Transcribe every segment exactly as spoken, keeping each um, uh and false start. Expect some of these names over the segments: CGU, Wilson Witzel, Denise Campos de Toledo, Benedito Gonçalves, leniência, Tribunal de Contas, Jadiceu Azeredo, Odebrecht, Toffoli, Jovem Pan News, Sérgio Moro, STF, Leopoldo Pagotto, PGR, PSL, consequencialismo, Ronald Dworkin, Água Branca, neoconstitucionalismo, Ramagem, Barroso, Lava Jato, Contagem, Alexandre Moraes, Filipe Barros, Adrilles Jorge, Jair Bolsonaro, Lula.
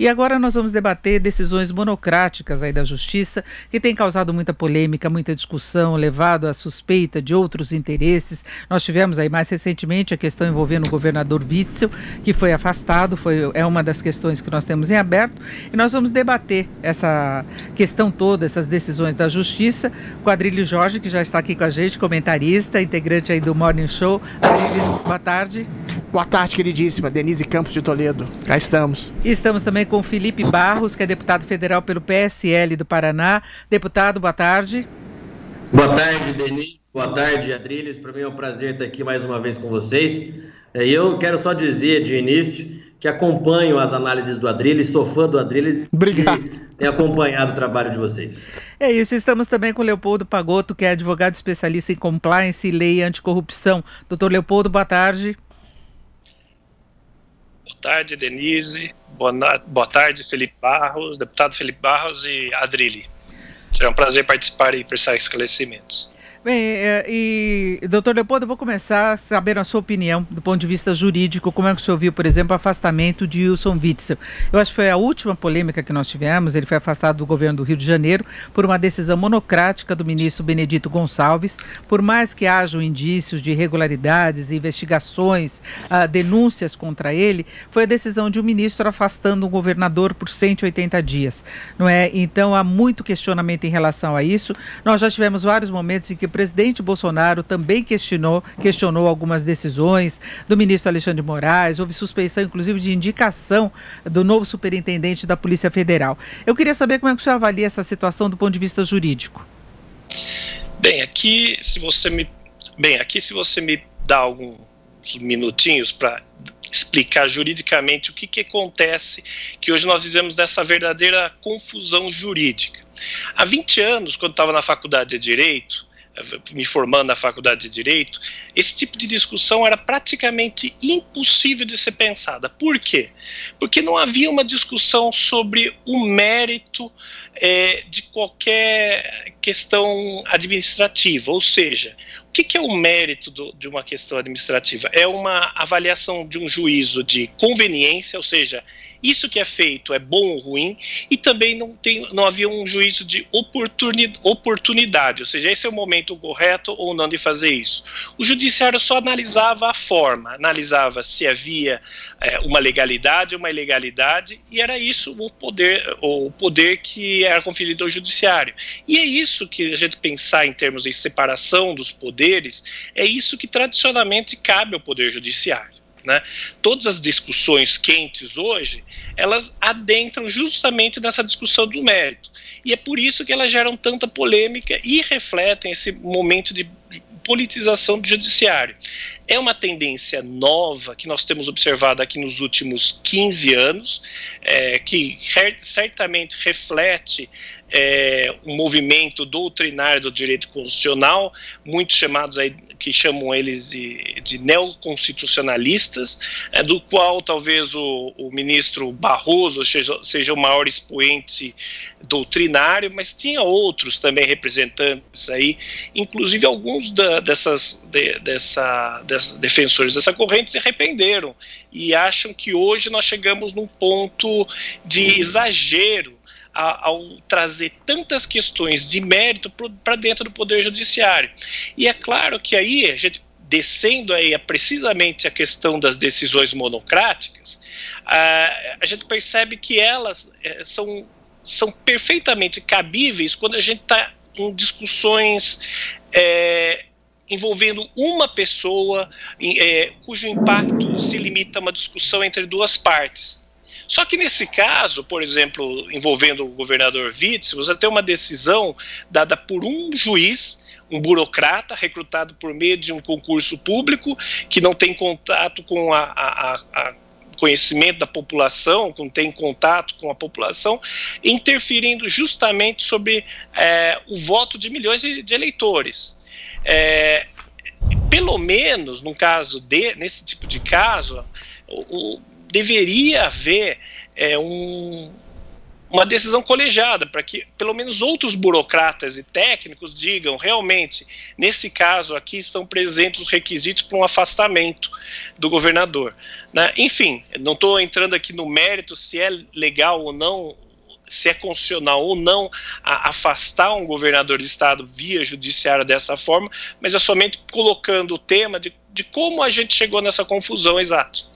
E agora nós vamos debater decisões monocráticas aí da Justiça, que tem causado muita polêmica, muita discussão, levado à suspeita de outros interesses. Nós tivemos aí mais recentemente a questão envolvendo o governador Witzel, que foi afastado, foi, é uma das questões que nós temos em aberto. E nós vamos debater essa questão toda, essas decisões da Justiça, com a Adrilles Jorge, que já está aqui com a gente, comentarista, integrante aí do Morning Show. Adrilles, boa tarde. Boa tarde, queridíssima. Denise Campos de Toledo. Cá estamos. E estamos também com Filipe Barros, que é deputado federal pelo P S L do Paraná. Deputado, boa tarde. Boa tarde, Denise. Boa tarde, Adrilles. Para mim é um prazer estar aqui mais uma vez com vocês. Eu quero só dizer de início que acompanho as análises do Adrilles, sou fã do Adrilles. Obrigado. E acompanhado o trabalho de vocês. É isso, estamos também com o Leopoldo Pagotto, que é advogado especialista em compliance e lei e anticorrupção. Doutor Leopoldo, boa tarde. Boa tarde, Denise. Boa, na... Boa tarde, Filipe Barros, deputado Filipe Barros e Adrilles. Será um prazer participar e prestar esclarecimentos. Bem, e, doutor Leopoldo, eu vou começar sabendo a sua opinião do ponto de vista jurídico. Como é que o senhor viu, por exemplo, o afastamento de Wilson Witzel? Eu acho que foi a última polêmica que nós tivemos. Ele foi afastado do governo do Rio de Janeiro por uma decisão monocrática do ministro Benedito Gonçalves. Por mais que hajam indícios de irregularidades, investigações, ah, denúncias contra ele, foi a decisão de um ministro afastando um governador por cento e oitenta dias. Não é? Então, há muito questionamento em relação a isso. Nós já tivemos vários momentos em que o presidente Bolsonaro também questionou, questionou algumas decisões do ministro Alexandre Moraes. Houve suspeição, inclusive, de indicação do novo superintendente da Polícia Federal. Eu queria saber como é que o senhor avalia essa situação do ponto de vista jurídico. Bem, aqui se você me, bem, aqui, se você me dá alguns minutinhos para explicar juridicamente o que, que acontece, que hoje nós vivemos dessa verdadeira confusão jurídica. Há vinte anos, quando estava na faculdade de Direito, me formando na faculdade de Direito, esse tipo de discussão era praticamente impossível de ser pensada. Por quê? Porque não havia uma discussão sobre o mérito é, de qualquer questão administrativa, ou seja, o que, que é o mérito do, de uma questão administrativa? É uma avaliação de um juízo de conveniência, ou seja, isso que é feito é bom ou ruim, e também não, tem, não havia um juízo de oportuni, oportunidade, ou seja, esse é o momento correto ou não de fazer isso. O judiciário só analisava a forma, analisava se havia é, uma legalidade, uma ilegalidade, e era isso o poder, o poder que era conferido ao judiciário. E é isso que a gente pensar em termos de separação dos poderes, Poderes, é isso que tradicionalmente cabe ao Poder Judiciário, né? Todas as discussões quentes hoje, elas adentram justamente nessa discussão do mérito. E é por isso que elas geram tanta polêmica e refletem esse momento de politização do judiciário. É uma tendência nova que nós temos observado aqui nos últimos quinze anos, é, que certamente reflete É, um movimento doutrinário do direito constitucional, muitos chamados aí, que chamam eles de, de neoconstitucionalistas, é, do qual talvez o, o ministro Barroso seja, seja o maior expoente doutrinário, mas tinha outros também representantes aí, inclusive alguns da, dessas, de, dessa, dessas defensores dessa corrente se arrependeram e acham que hoje nós chegamos num ponto de exagero ao trazer tantas questões de mérito para dentro do Poder Judiciário. E é claro que aí, a gente descendo aí a, precisamente a questão das decisões monocráticas, a, a gente percebe que elas é, são, são perfeitamente cabíveis quando a gente está em discussões é, envolvendo uma pessoa é, cujo impacto se limita a uma discussão entre duas partes. Só que nesse caso, por exemplo, envolvendo o governador Witzel, você tem uma decisão dada por um juiz, um burocrata recrutado por meio de um concurso público que não tem contato com a, a, a conhecimento da população, que não tem contato com a população, interferindo justamente sobre é, o voto de milhões de, de eleitores. É, pelo menos, num caso de, nesse tipo de caso, o deveria haver é, um, uma decisão colegiada, para que pelo menos outros burocratas e técnicos digam realmente, nesse caso aqui estão presentes os requisitos para um afastamento do governador. Né? Enfim, não estou entrando aqui no mérito se é legal ou não, se é constitucional ou não a afastar um governador de estado via judiciário dessa forma, mas é somente colocando o tema de, de como a gente chegou nessa confusão exata.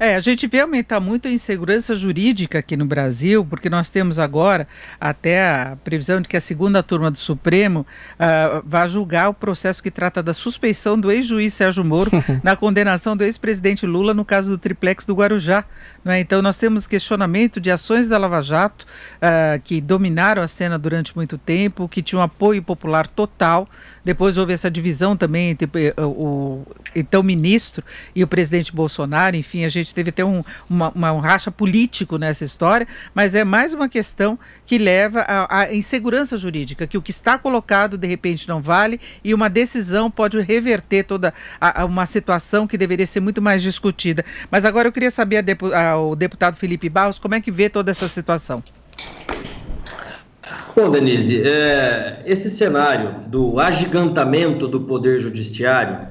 É, a gente vê aumentar muito a insegurança jurídica aqui no Brasil, porque nós temos agora até a previsão de que a segunda turma do Supremo uh, vai julgar o processo que trata da suspeição do ex-juiz Sérgio Moro na condenação do ex-presidente Lula no caso do triplex do Guarujá. Né? Então nós temos questionamento de ações da Lava Jato uh, que dominaram a cena durante muito tempo, que tinham apoio popular total. Depois houve essa divisão também entre o, o então ministro e o presidente Bolsonaro. Enfim, a gente teve até um, uma, uma, um racha político nessa história, mas é mais uma questão que leva à insegurança jurídica, que o que está colocado de repente não vale e uma decisão pode reverter toda a, a uma situação que deveria ser muito mais discutida. Mas agora eu queria saber a depo, ao deputado Filipe Barros como é que vê toda essa situação. Bom, Denise, é, esse cenário do agigantamento do Poder Judiciário,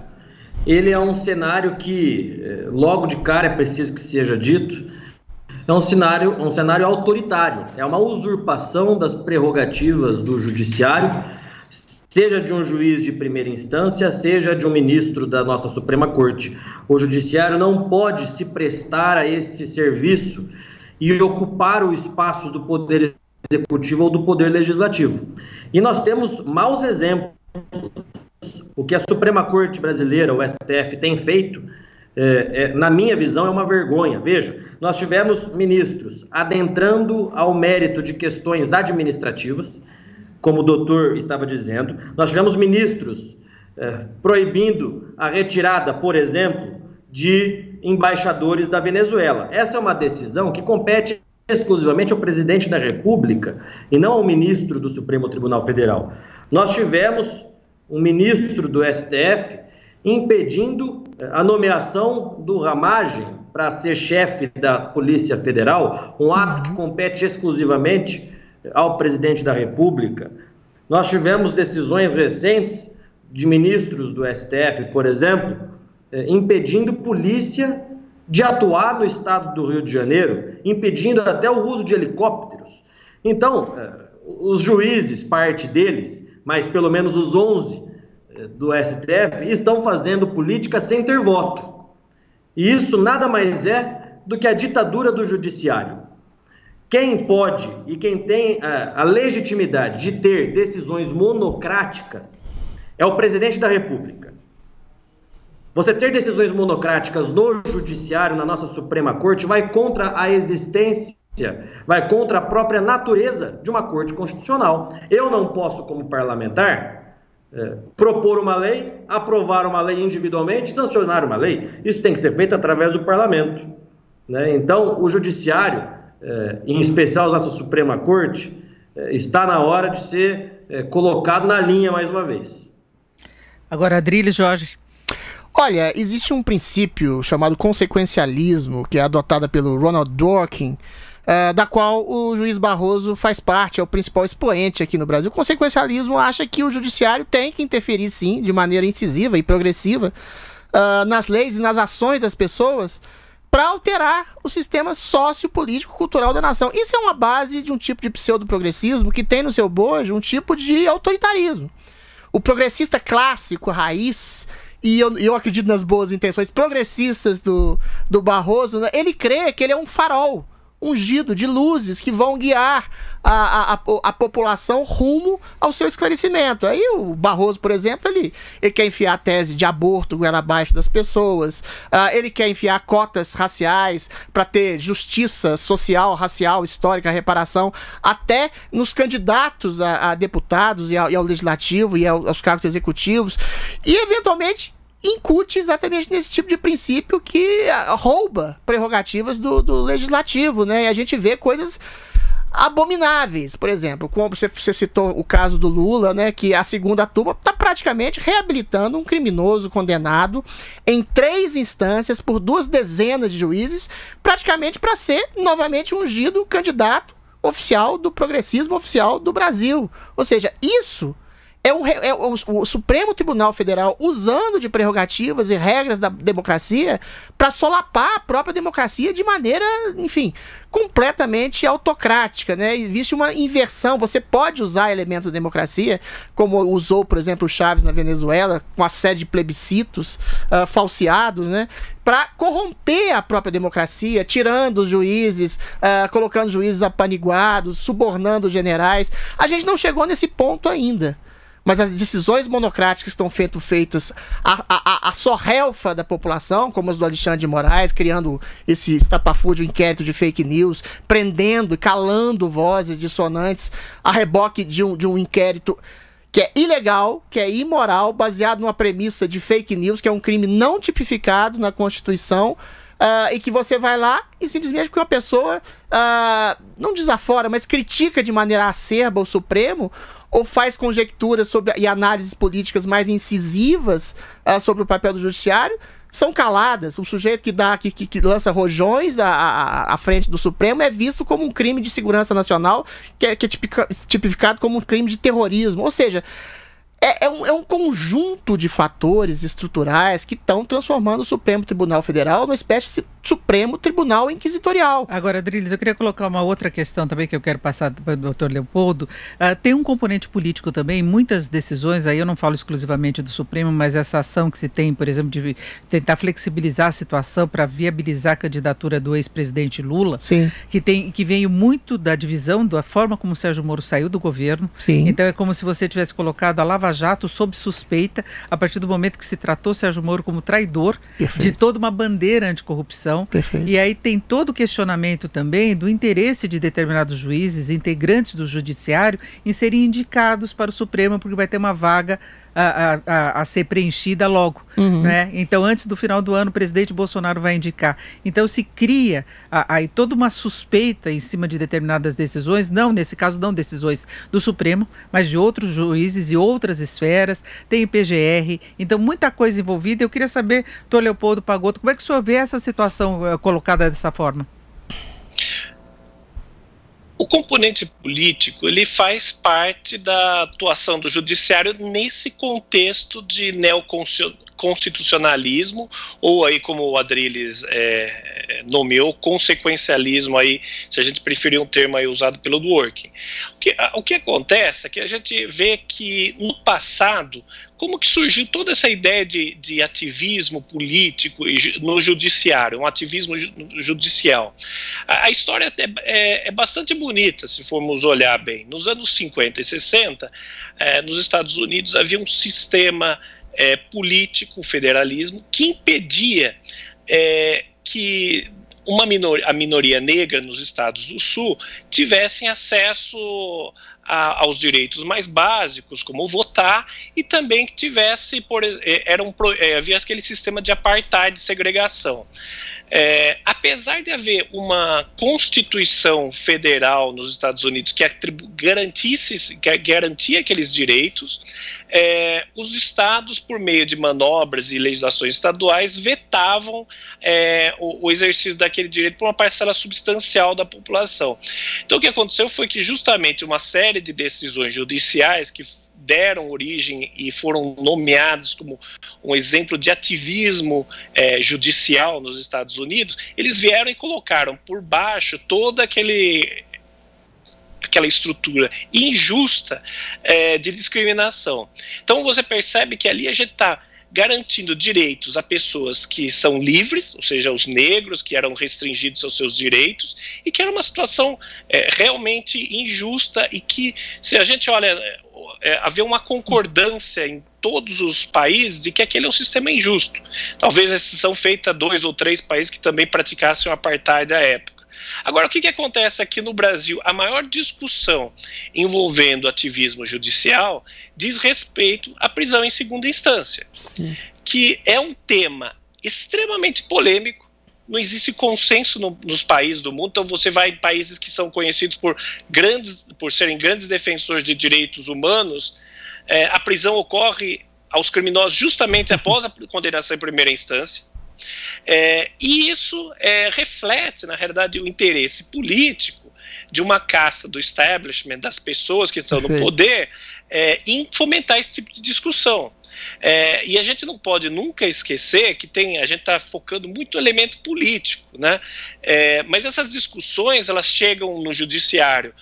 ele é um cenário que, logo de cara, é preciso que seja dito, é um cenário, um cenário autoritário, é uma usurpação das prerrogativas do Judiciário, seja de um juiz de primeira instância, seja de um ministro da nossa Suprema Corte. O Judiciário não pode se prestar a esse serviço e ocupar o espaço do Poder Executivo ou do Poder Legislativo. E nós temos maus exemplos. O que a Suprema Corte Brasileira, o S T F, tem feito, é, é, na minha visão, é uma vergonha. Veja, nós tivemos ministros adentrando ao mérito de questões administrativas, como o doutor estava dizendo. Nós tivemos ministros é, proibindo a retirada, por exemplo, de embaixadores da Venezuela. Essa é uma decisão que compete exclusivamente ao presidente da República e não ao ministro do Supremo Tribunal Federal. Nós tivemos um ministro do S T F impedindo a nomeação do Ramagem para ser chefe da Polícia Federal, um ato que compete exclusivamente ao presidente da República. Nós tivemos decisões recentes de ministros do S T F, por exemplo, impedindo polícia de atuar no estado do Rio de Janeiro, impedindo até o uso de helicópteros. Então, os juízes, parte deles, mas pelo menos os onze do S T F, estão fazendo política sem ter voto. E isso nada mais é do que a ditadura do judiciário. Quem pode e quem tem a, a legitimidade de ter decisões monocráticas é o presidente da República. Você ter decisões monocráticas no judiciário, na nossa Suprema Corte, vai contra a existência, vai contra a própria natureza de uma corte constitucional. Eu não posso, como parlamentar, eh, propor uma lei, aprovar uma lei individualmente, sancionar uma lei. Isso tem que ser feito através do parlamento. Né? Então, o judiciário, eh, em especial a nossa Suprema Corte, eh, está na hora de ser eh, colocado na linha mais uma vez. Agora, Adrilles Jorge. Olha, existe um princípio chamado consequencialismo, que é adotado pelo Ronald Dworkin, Uh, da qual o juiz Barroso faz parte, é o principal expoente aqui no Brasil. O consequencialismo acha que o judiciário tem que interferir, sim, de maneira incisiva e progressiva uh, nas leis e nas ações das pessoas para alterar o sistema sociopolítico-cultural da nação. Isso é uma base de um tipo de pseudoprogressismo que tem no seu bojo um tipo de autoritarismo. O progressista clássico, raiz, e eu, eu acredito nas boas intenções progressistas do, do Barroso, né? Ele crê que ele é um farol ungido de luzes que vão guiar a, a, a população rumo ao seu esclarecimento. Aí o Barroso, por exemplo, ele, ele quer enfiar a tese de aborto goela abaixo das pessoas, uh, ele quer enfiar cotas raciais para ter justiça social, racial, histórica, reparação, até nos candidatos a, a deputados e ao, e ao legislativo e ao, aos cargos executivos e, eventualmente, incute exatamente nesse tipo de princípio que rouba prerrogativas do, do legislativo, né? E a gente vê coisas abomináveis, por exemplo, como você, você citou o caso do Lula, né? Que a segunda turma está praticamente reabilitando um criminoso condenado em três instâncias por duas dezenas de juízes, praticamente para ser novamente ungido candidato oficial do progressismo oficial do Brasil. Ou seja, isso é o, é o, o Supremo Tribunal Federal usando de prerrogativas e regras da democracia para solapar a própria democracia de maneira, enfim, completamente autocrática, né? Existe uma inversão. Você pode usar elementos da democracia, como usou, por exemplo, o Chávez na Venezuela, com a série de plebiscitos uh, falseados, né? Para corromper a própria democracia, tirando os juízes, uh, colocando juízes apaniguados, subornando os generais. A gente não chegou nesse ponto ainda. Mas as decisões monocráticas estão feito, feitas a, a, a sorrelfa da população, como as do Alexandre Moraes, criando esse estapafúrdio, um inquérito de fake news, prendendo e calando vozes dissonantes a reboque de um, de um inquérito que é ilegal, que é imoral, baseado numa premissa de fake news, que é um crime não tipificado na Constituição, uh, e que você vai lá e simplesmente porque uma pessoa uh, não desafora, mas critica de maneira acerba o Supremo, ou faz conjecturas sobre, e análises políticas mais incisivas uh, sobre o papel do judiciário, são caladas. O sujeito que, dá, que, que, que lança rojões à, à, à frente do Supremo é visto como um crime de segurança nacional, que é, que é tipica, tipificado como um crime de terrorismo. Ou seja, é, é, um, é um conjunto de fatores estruturais que estão transformando o Supremo Tribunal Federal numa espécie de Supremo Tribunal Inquisitorial. Agora, Adrilles, eu queria colocar uma outra questão também que eu quero passar para o doutor Leopoldo. Uh, tem um componente político também, muitas decisões, aí eu não falo exclusivamente do Supremo, mas essa ação que se tem, por exemplo, de tentar flexibilizar a situação para viabilizar a candidatura do ex-presidente Lula, Sim. que tem, que veio muito da divisão, da forma como o Sérgio Moro saiu do governo. Sim. Então é como se você tivesse colocado a Lava Jato sob suspeita a partir do momento que se tratou Sérgio Moro como traidor. Perfeito. De toda uma bandeira anticorrupção. Perfeito. E aí tem todo o questionamento também do interesse de determinados juízes, integrantes do judiciário, em serem indicados para o Supremo, porque vai ter uma vaga a, a, a ser preenchida logo. Uhum. Né? Então, antes do final do ano, o presidente Bolsonaro vai indicar. Então, se cria aí toda uma suspeita em cima de determinadas decisões, não, nesse caso, não decisões do Supremo, mas de outros juízes e outras esferas, tem P G R, então muita coisa envolvida. Eu queria saber, doutor Leopoldo Pagotto, como é que o senhor vê essa situação uh, colocada dessa forma? O componente político, ele faz parte da atuação do judiciário nesse contexto de neoconstitucionalismo, ou aí como o Adrilles é, nomeou, consequencialismo, aí, se a gente preferir um termo aí usado pelo Dworkin. O que, o que acontece é que a gente vê que no passado, como que surgiu toda essa ideia de, de ativismo político no judiciário, um ativismo judicial? A, a história até é, é bastante bonita, se formos olhar bem. Nos anos cinquenta e sessenta, é, nos Estados Unidos havia um sistema é, político, federalismo, que impedia é, que uma minoria, a minoria negra nos Estados do Sul tivessem acesso A, aos direitos mais básicos, como votar, e também que tivesse, por, era um, havia aquele sistema de apartheid, de segregação. É, apesar de haver uma Constituição Federal nos Estados Unidos que, garantisse, que garantia aqueles direitos, é, os estados, por meio de manobras e legislações estaduais, vetavam é, o, o exercício daquele direito por uma parcela substancial da população. Então o que aconteceu foi que justamente uma série de decisões judiciais que deram origem e foram nomeados como um exemplo de ativismo é, judicial nos Estados Unidos, eles vieram e colocaram por baixo toda aquele, aquela estrutura injusta é, de discriminação. Então você percebe que ali a gente está garantindo direitos a pessoas que são livres, ou seja, os negros que eram restringidos aos seus direitos, e que era uma situação é, realmente injusta e que, se a gente olha, é, havia uma concordância em todos os países de que aquele é um sistema injusto. Talvez a exceção feita a dois ou três países que também praticassem o apartheid à época. Agora, o que, que acontece aqui no Brasil? A maior discussão envolvendo ativismo judicial diz respeito à prisão em segunda instância, Sim. que é um tema extremamente polêmico. Não existe consenso no, nos países do mundo, então você vai em países que são conhecidos por, grandes, por serem grandes defensores de direitos humanos, é, a prisão ocorre aos criminosos justamente após a condenação em primeira instância. É, e isso é, reflete, na realidade, o interesse político de uma casta do establishment, das pessoas que estão no poder, é, em fomentar esse tipo de discussão. É, e a gente não pode nunca esquecer que tem, a gente está focando muito no elemento político, né? É, mas essas discussões, elas chegam no judiciário,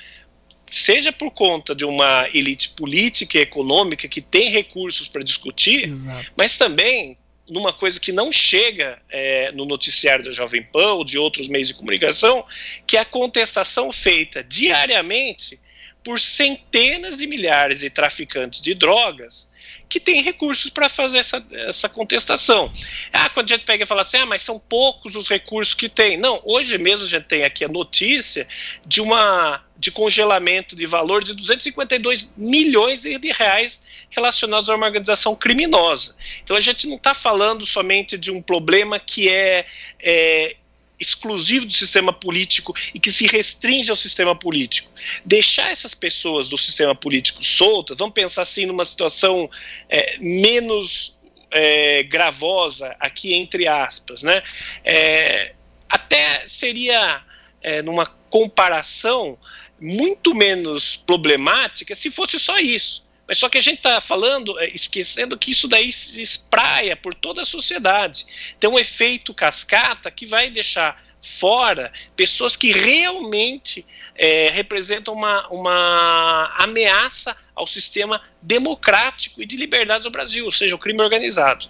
seja por conta de uma elite política e econômica que tem recursos para discutir, exato, mas também numa coisa que não chega é, no noticiário da Jovem Pan ou de outros meios de comunicação, que é a contestação feita diariamente por centenas de milhares de traficantes de drogas que tem recursos para fazer essa, essa contestação. Ah, quando a gente pega e fala assim, ah, mas são poucos os recursos que tem. Não, hoje mesmo a gente tem aqui a notícia de, uma, de congelamento de valor de duzentos e cinquenta e dois milhões de reais relacionados a uma organização criminosa. Então a gente não está falando somente de um problema que é... é exclusivo do sistema político e que se restringe ao sistema político. Deixar essas pessoas do sistema político soltas, vamos pensar assim numa situação é, menos é, gravosa, aqui entre aspas, né? É, até seria é, numa comparação muito menos problemática se fosse só isso. Mas só que a gente está falando, esquecendo que isso daí se espraia por toda a sociedade. Tem um efeito cascata que vai deixar fora pessoas que realmente é, representam uma, uma ameaça ao sistema democrático e de liberdade do Brasil, ou seja, o crime organizado.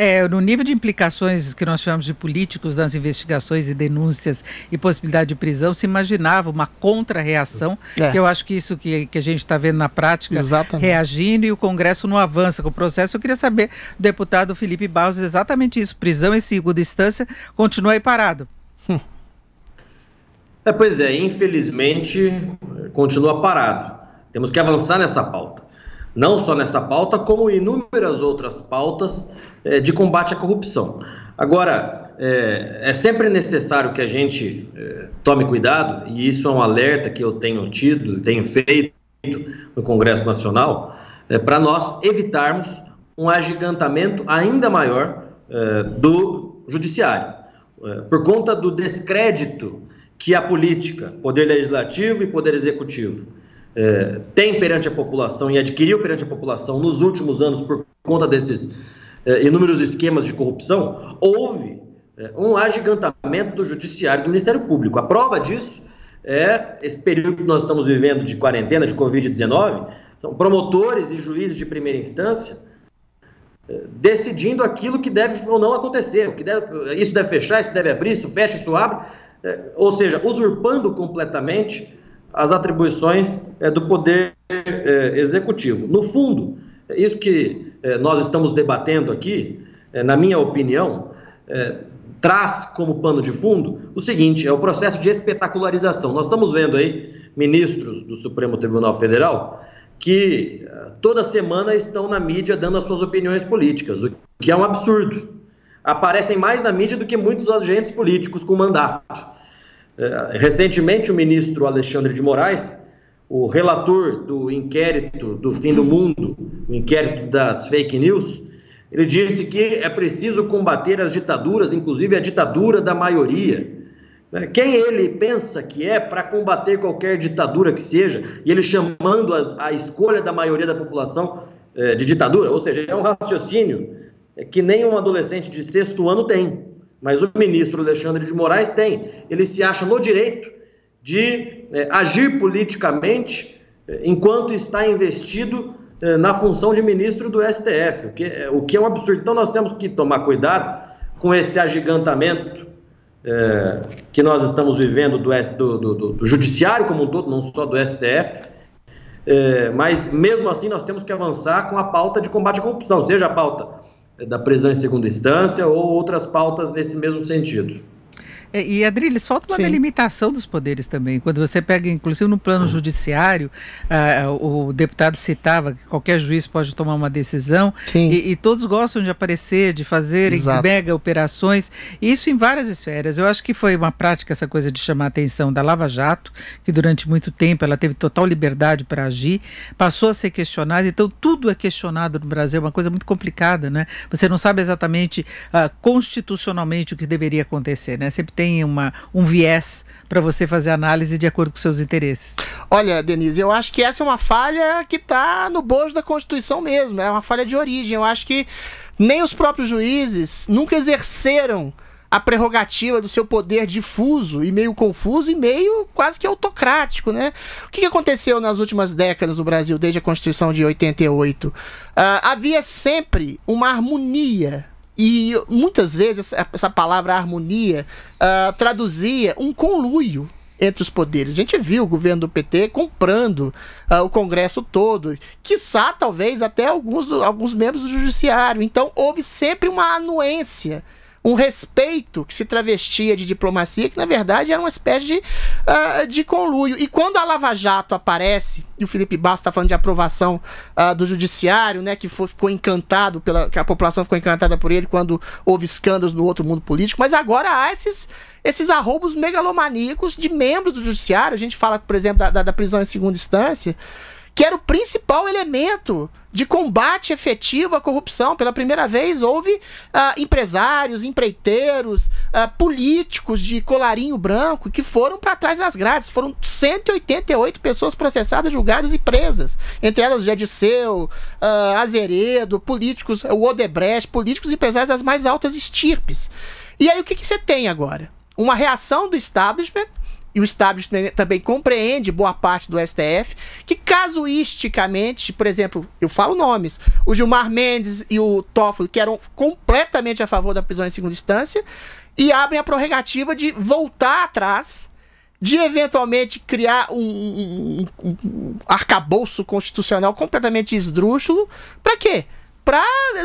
É, no nível de implicações que nós chamamos de políticos nas investigações e denúncias e possibilidade de prisão, se imaginava uma contra-reação, é. que eu acho que isso que, que a gente está vendo na prática, exatamente, reagindo, e o Congresso não avança com o processo. Eu queria saber, deputado Filipe Barros, exatamente isso, prisão em segunda instância continua aí parado. Hum. É, pois é, infelizmente continua parado. Temos que avançar nessa pauta. Não só nessa pauta, como inúmeras outras pautas é, de combate à corrupção. Agora, é, é sempre necessário que a gente é, tome cuidado, e isso é um alerta que eu tenho tido, tenho feito no Congresso Nacional, é, para nós evitarmos um agigantamento ainda maior é, do judiciário, é, por conta do descrédito que a política, poder legislativo e poder executivo, É, tem perante a população e adquiriu perante a população nos últimos anos por conta desses é, inúmeros esquemas de corrupção. Houve é, um agigantamento do judiciário, do Ministério Público. A prova disso é esse período que nós estamos vivendo de quarentena, de covid dezenove, são promotores e juízes de primeira instância é, decidindo aquilo que deve ou não acontecer, o que deve, isso deve fechar, isso deve abrir, isso fecha, isso abre, é, ou seja, usurpando completamente as atribuições é, do poder é, executivo. No fundo, isso que é, nós estamos debatendo aqui, é, na minha opinião, é, traz como pano de fundo o seguinte, é o processo de espetacularização. Nós estamos vendo aí ministros do Supremo Tribunal Federal que toda semana estão na mídia dando as suas opiniões políticas, o que é um absurdo. Aparecem mais na mídia do que muitos agentes políticos com mandato. Recentemente, o ministro Alexandre de Moraes, o relator do inquérito do fim do mundo, o inquérito das fake news, ele disse que é preciso combater as ditaduras, inclusive a ditadura da maioria. Quem ele pensa que é para combater qualquer ditadura que seja, e ele chamando a, a escolha da maioria da população eh, de ditadura? Ou seja, é um raciocínio que nem um adolescente de sexto ano tem. Mas o ministro Alexandre de Moraes tem, ele se acha no direito de é, agir politicamente é, enquanto está investido é, na função de ministro do S T F, o que, é, o que é um absurdo. Então nós temos que tomar cuidado com esse agigantamento é, que nós estamos vivendo do, do, do, do judiciário como um todo, não só do S T F, é, mas mesmo assim nós temos que avançar com a pauta de combate à corrupção, seja a pauta da prisão em segunda instância ou outras pautas nesse mesmo sentido. É, e, Adrilles, falta uma sim, delimitação dos poderes também. Quando você pega, inclusive, no plano judiciário, ah, o deputado citava que qualquer juiz pode tomar uma decisão e, e todos gostam de aparecer, de fazerem mega operações, isso em várias esferas. Eu acho que foi uma prática essa coisa de chamar a atenção da Lava Jato, que durante muito tempo ela teve total liberdade para agir, passou a ser questionada, então tudo é questionado no Brasil, é uma coisa muito complicada, né? Você não sabe exatamente ah, constitucionalmente o que deveria acontecer, né? Sempre tem uma, um viés para você fazer análise de acordo com seus interesses? Olha, Denise, eu acho que essa é uma falha que está no bojo da Constituição mesmo, é uma falha de origem. Eu acho que nem os próprios juízes nunca exerceram a prerrogativa do seu poder difuso e meio confuso e meio quase que autocrático, né? O que aconteceu nas últimas décadas no Brasil, desde a Constituição de oitenta e oito? Uh, havia sempre uma harmonia e muitas vezes essa palavra harmonia uh, traduzia um conluio entre os poderes. A gente viu o governo do P T comprando uh, o Congresso todo, quiçá talvez até alguns, alguns membros do Judiciário. Então houve sempre uma anuência, um respeito que se travestia de diplomacia, que na verdade era uma espécie de, uh, de conluio. E quando a Lava Jato aparece, e o Filipe Barros está falando de aprovação uh, do judiciário, né, que foi, ficou encantado, pela, que a população ficou encantada por ele quando houve escândalos no outro mundo político, mas agora há esses, esses arroubos megalomaníacos de membros do judiciário. A gente fala, por exemplo, da, da, da prisão em segunda instância, que era o principal elemento de combate efetivo à corrupção. Pela primeira vez houve uh, empresários, empreiteiros, uh, políticos de colarinho branco que foram para trás das grades. Foram cento e oitenta e oito pessoas processadas, julgadas e presas. Entre elas Jadiceu, uh, Azeredo, políticos, o Odebrecht, políticos e empresários das mais altas estirpes. E aí o que, que você tem agora? Uma reação do establishment. E o establishment também compreende boa parte do S T F, que casuisticamente, por exemplo, eu falo nomes, o Gilmar Mendes e o Toffoli, que eram completamente a favor da prisão em segunda instância, e abrem a prerrogativa de voltar atrás, de eventualmente criar um, um, um arcabouço constitucional completamente esdrúxulo. Para quê? Para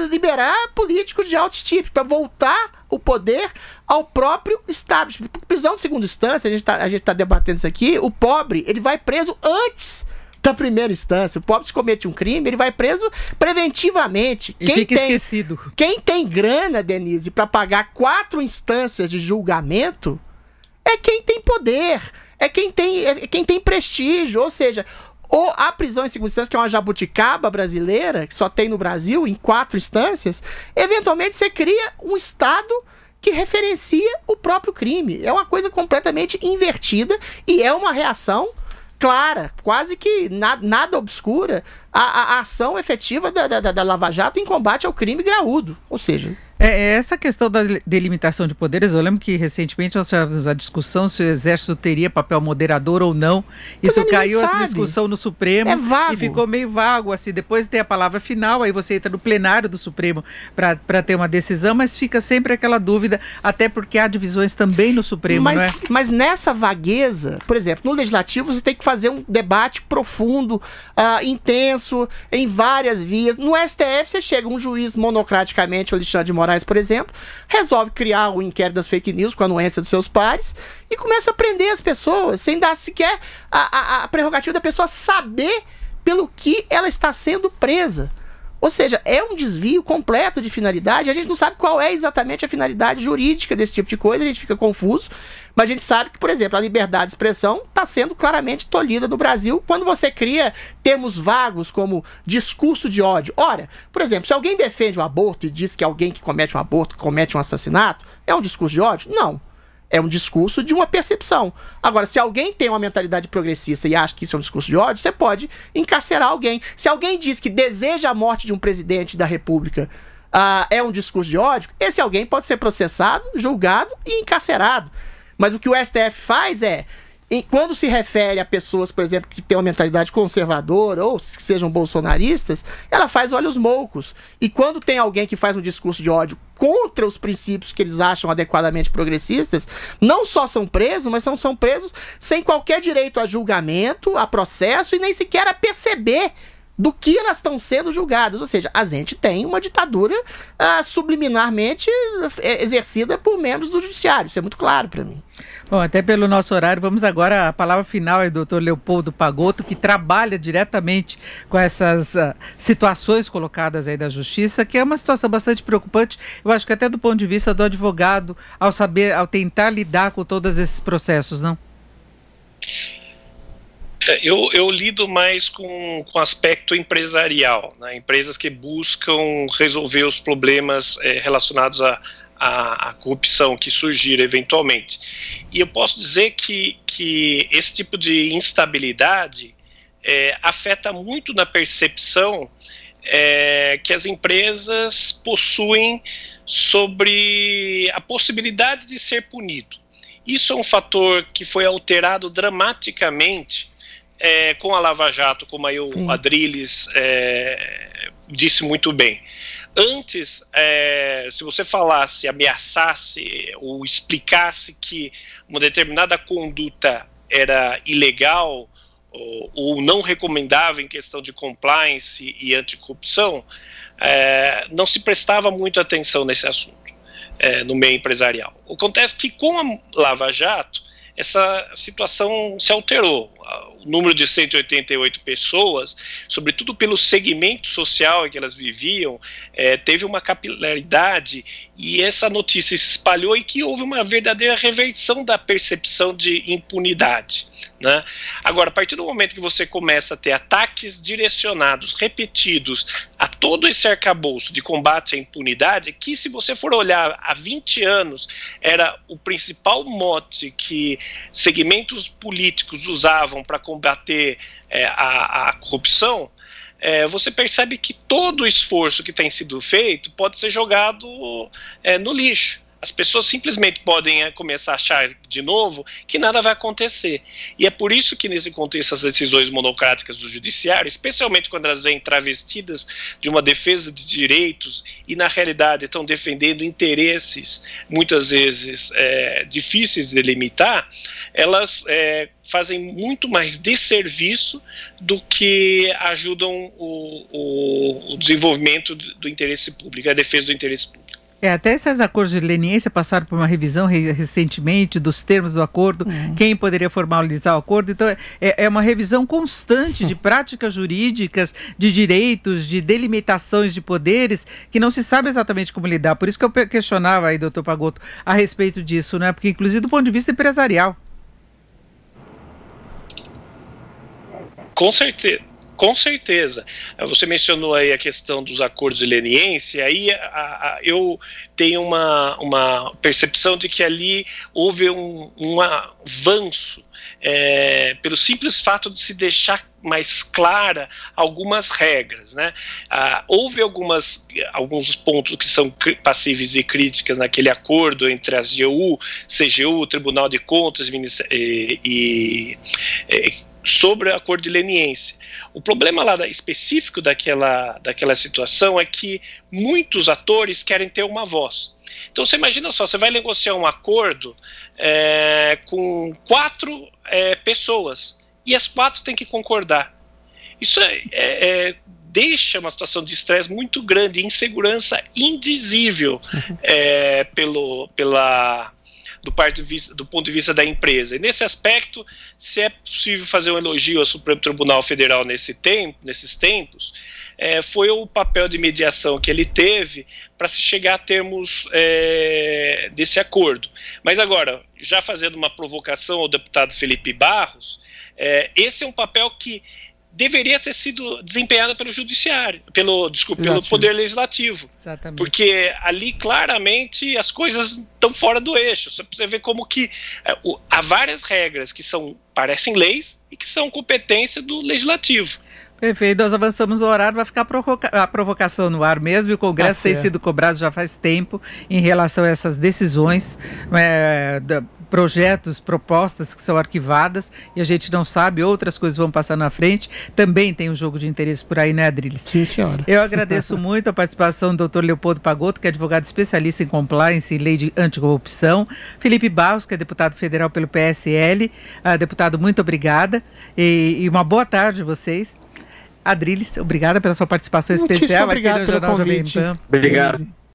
liberar políticos de alto estirpe, para voltar o poder ao próprio establishment. Prisão de segunda instância, a gente está tá debatendo isso aqui, o pobre, ele vai preso antes da primeira instância. O pobre, se comete um crime, ele vai preso preventivamente. E quem fica tem, esquecido. Quem tem grana, Denise, para pagar quatro instâncias de julgamento, é quem tem poder, é quem tem, é quem tem prestígio, ou seja... Ou a prisão em segunda instância, que é uma jabuticaba brasileira, que só tem no Brasil, em quatro instâncias, eventualmente você cria um Estado que referencia o próprio crime. É uma coisa completamente invertida e é uma reação clara, quase que na, nada obscura, a, a ação efetiva da, da, da Lava Jato em combate ao crime graúdo, ou seja... É, essa questão da delimitação de poderes, eu lembro que recentemente nós tivemos a discussão se o Exército teria papel moderador ou não. Isso caiu a discussão no Supremo e ficou meio vago, assim, depois tem a palavra final, aí você entra no plenário do Supremo para ter uma decisão, mas fica sempre aquela dúvida, até porque há divisões também no Supremo, mas, não é? Mas nessa vagueza, por exemplo, no Legislativo você tem que fazer um debate profundo, uh, intenso, em várias vias. No S T F você chega um juiz monocraticamente, o Alexandre Moraes, por exemplo, resolve criar o inquérito das fake news com a anuência dos seus pares e começa a prender as pessoas sem dar sequer a, a, a prerrogativa da pessoa saber pelo que ela está sendo presa. Ou seja, é um desvio completo de finalidade. A gente não sabe qual é exatamente a finalidade jurídica desse tipo de coisa, a gente fica confuso, mas a gente sabe que, por exemplo, a liberdade de expressão está sendo claramente tolhida no Brasil quando você cria termos vagos como discurso de ódio. Ora, por exemplo, se alguém defende o aborto e diz que alguém que comete um aborto comete um assassinato, é um discurso de ódio? Não. É um discurso de uma percepção. Agora, se alguém tem uma mentalidade progressista e acha que isso é um discurso de ódio, você pode encarcerar alguém. Se alguém diz que deseja a morte de um presidente da República, uh, é um discurso de ódio, esse alguém pode ser processado, julgado e encarcerado. Mas o que o S T F faz é, em, quando se refere a pessoas, por exemplo, que têm uma mentalidade conservadora ou que sejam bolsonaristas, ela faz olhos moucos. E quando tem alguém que faz um discurso de ódio contra os princípios que eles acham adequadamente progressistas, não só são presos, mas são, são presos sem qualquer direito a julgamento, a processo e nem sequer a perceber do que elas estão sendo julgadas. Ou seja, a gente tem uma ditadura uh, subliminarmente exercida por membros do judiciário. Isso é muito claro para mim. Bom, até pelo nosso horário, vamos agora à palavra final aí, doutor Leopoldo Pagotto, que trabalha diretamente com essas uh, situações colocadas aí da Justiça, que é uma situação bastante preocupante, eu acho que até do ponto de vista do advogado, ao saber, ao tentar lidar com todos esses processos, não? Eu, eu lido mais com o aspecto empresarial, né? Empresas que buscam resolver os problemas é, relacionados a, a, a corrupção que surgir eventualmente. E eu posso dizer que, que esse tipo de instabilidade é, afeta muito na percepção é, que as empresas possuem sobre a possibilidade de ser punido. Isso é um fator que foi alterado dramaticamente é, com a Lava Jato, como aí o Adrilles é, disse muito bem. Antes, é, se você falasse, ameaçasse ou explicasse que uma determinada conduta era ilegal ou, ou não recomendável em questão de compliance e anticorrupção, é, não se prestava muito atenção nesse assunto. É, no meio empresarial. Acontece que com a Lava Jato, essa situação se alterou. O número de cento e oitenta e oito pessoas, sobretudo pelo segmento social em que elas viviam, é, teve uma capilaridade, e essa notícia se espalhou e que houve uma verdadeira reversão da percepção de impunidade, né? Agora, a partir do momento que você começa a ter ataques direcionados, repetidos, a todo esse arcabouço de combate à impunidade, que se você for olhar há vinte anos, era o principal mote que segmentos políticos usavam para combater é, a, a corrupção, é, você percebe que todo o esforço que tem sido feito pode ser jogado é, no lixo. As pessoas simplesmente podem começar a achar de novo que nada vai acontecer. E é por isso que, nesse contexto, as decisões monocráticas do judiciário, especialmente quando elas vêm travestidas de uma defesa de direitos e, na realidade, estão defendendo interesses, muitas vezes, é, difíceis de delimitar, elas é, fazem muito mais desserviço do que ajudam o, o, o desenvolvimento do interesse público, a defesa do interesse público. É, até esses acordos de leniência passaram por uma revisão re- recentemente dos termos do acordo, uhum. Quem poderia formalizar o acordo. Então, é, é uma revisão constante de práticas jurídicas, de direitos, de delimitações de poderes, que não se sabe exatamente como lidar. Por isso que eu questionava aí, doutor Pagotto, a respeito disso, né? Porque, inclusive, do ponto de vista empresarial. Com certeza. Com certeza. Você mencionou aí a questão dos acordos de leniência, aí a, a, eu tenho uma, uma percepção de que ali houve um, um avanço é, pelo simples fato de se deixar mais clara algumas regras, né? Ah, houve algumas, alguns pontos que são passíveis de críticas naquele acordo entre a A G U, C G U, Tribunal de Contas e... e, e sobre o acordo de leniência. O problema lá da, específico daquela, daquela situação é que muitos atores querem ter uma voz. Então você imagina só, você vai negociar um acordo é, com quatro é, pessoas e as quatro têm que concordar. Isso é, é, deixa uma situação de estresse muito grande, insegurança indizível é, pelo, pela... Do, parte de vista, do ponto de vista da empresa. E nesse aspecto, se é possível fazer um elogio ao Supremo Tribunal Federal nesse tempo, nesses tempos, é, foi o papel de mediação que ele teve para se chegar a termos é, desse acordo. Mas agora, já fazendo uma provocação ao deputado Filipe Barros, é, esse é um papel que deveria ter sido desempenhada pelo judiciário, pelo, desculpa, pelo poder legislativo. Exatamente. Porque ali claramente as coisas estão fora do eixo. Você vê como que é, o, há várias regras que são, parecem leis e que são competência do legislativo. Perfeito, nós avançamos o horário, vai ficar provoca- a provocação no ar mesmo, e o Congresso ah, tem é. sido cobrado já faz tempo em relação a essas decisões, é, da, projetos, propostas que são arquivadas e a gente não sabe, outras coisas vão passar na frente, também tem um jogo de interesse por aí, né, Adrilles? Sim, senhora. Eu agradeço muito a participação do doutor Leopoldo Pagotto, que é advogado especialista em compliance e lei de anticorrupção, Filipe Barros, que é deputado federal pelo P S L, ah, deputado, muito obrigada e, e uma boa tarde a vocês. Adrilles, obrigada pela sua participação especial aqui no Jornal Jovem Pan. Obrigado.